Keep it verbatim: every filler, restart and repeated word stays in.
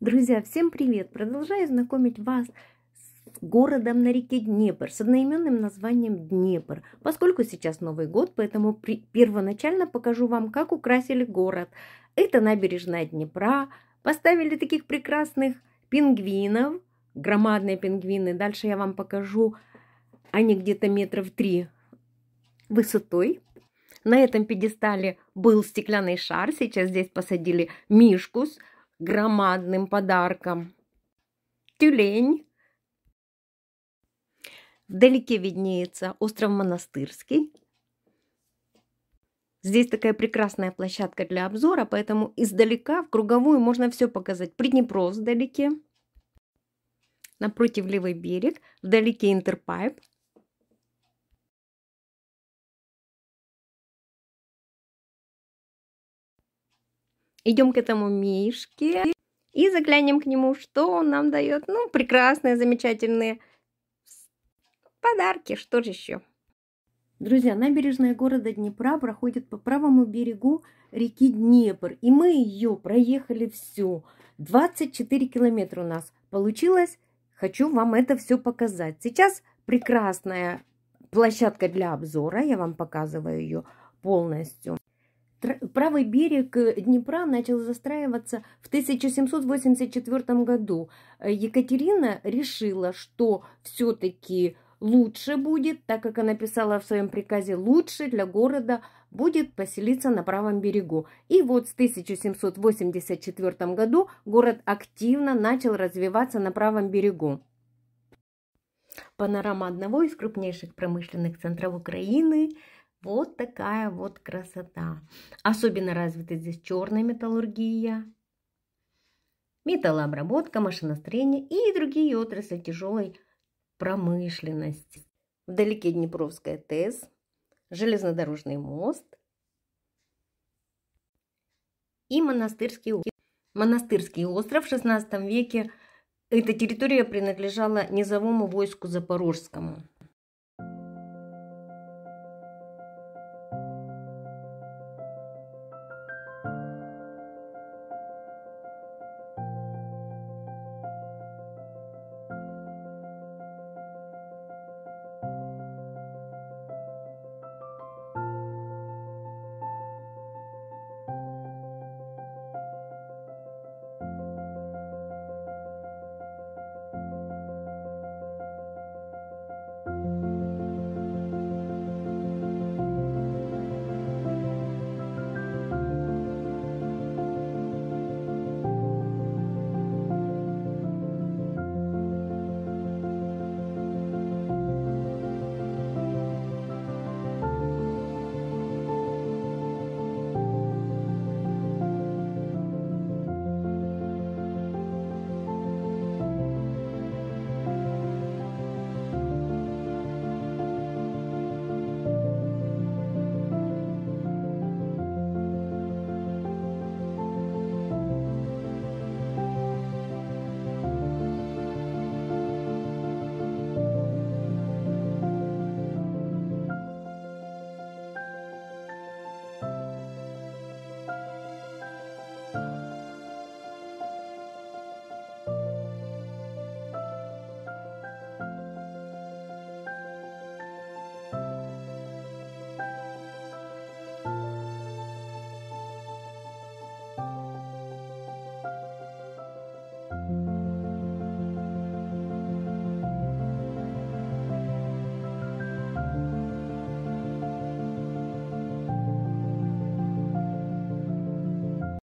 Друзья, всем привет! Продолжаю знакомить вас с городом на реке Днепр, с одноименным названием Днепр. Поскольку сейчас Новый год, поэтому при... первоначально покажу вам, как украсили город. Это набережная Днепра. Поставили таких прекрасных пингвинов, громадные пингвины. Дальше я вам покажу, они где-то метров три высотой. На этом пьедестале был стеклянный шар, сейчас здесь посадили мишку с громадным подарком. Тюлень. Вдалеке виднеется остров Монастырский. Здесь такая прекрасная площадка для обзора, поэтому издалека, в круговую, можно все показать. Приднепров вдалеке. Напротив левый берег. Вдалеке Интерпайп. Идем к этому мишке и заглянем к нему, что он нам дает. Ну, прекрасные, замечательные подарки, что же еще. Друзья, набережная города Днепра проходит по правому берегу реки Днепр. И мы ее проехали всю. двадцать четыре километра у нас получилось. Хочу вам это все показать. Сейчас прекрасная площадка для обзора. Я вам показываю ее полностью. Правый берег Днепра начал застраиваться в тысяча семьсот восемьдесят четвёртом году. Екатерина решила, что все-таки лучше будет, так как она писала в своем приказе, лучше для города будет поселиться на правом берегу. И вот в тысяча семьсот восемьдесят четвёртом году город активно начал развиваться на правом берегу. Панорама одного из крупнейших промышленных центров Украины. Вот такая вот красота. Особенно развита здесь черная металлургия, металлообработка, машиностроение и другие отрасли тяжелой промышленности. Вдалеке Днепровская ТЭС, железнодорожный мост и Монастырский остров. Монастырский остров в шестнадцатом веке. Эта территория принадлежала низовому войску запорожскому.